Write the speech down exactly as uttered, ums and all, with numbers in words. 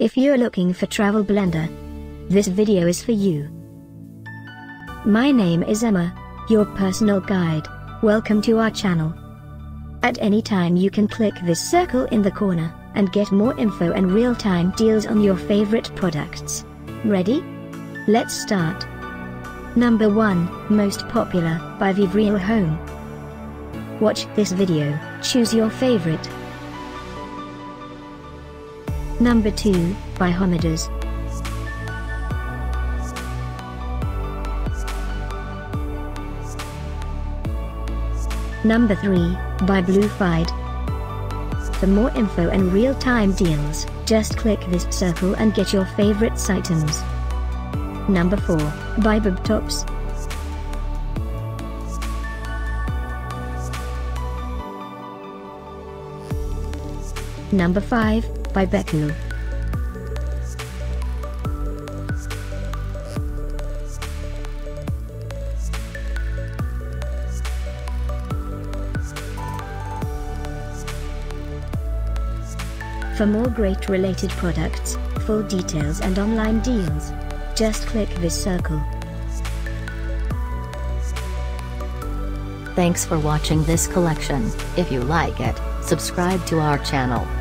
If you're looking for Travel Blender, this video is for you. My name is Emma, your personal guide. Welcome to our channel. At any time you can click this circle in the corner, and get more info and real-time deals on your favorite products. Ready? Let's start. Number one, Most Popular, by Vivreal Home. Watch this video, choose your favorite. Number two, by Homedas. Number three, by BluFied. For more info and real-time deals, just click this circle and get your favorites items. Number four, by Bbtops. Number five, by Beckno. For more great related products, full details and online deals, just click this circle. Thanks for watching this collection. If you like it, subscribe to our channel.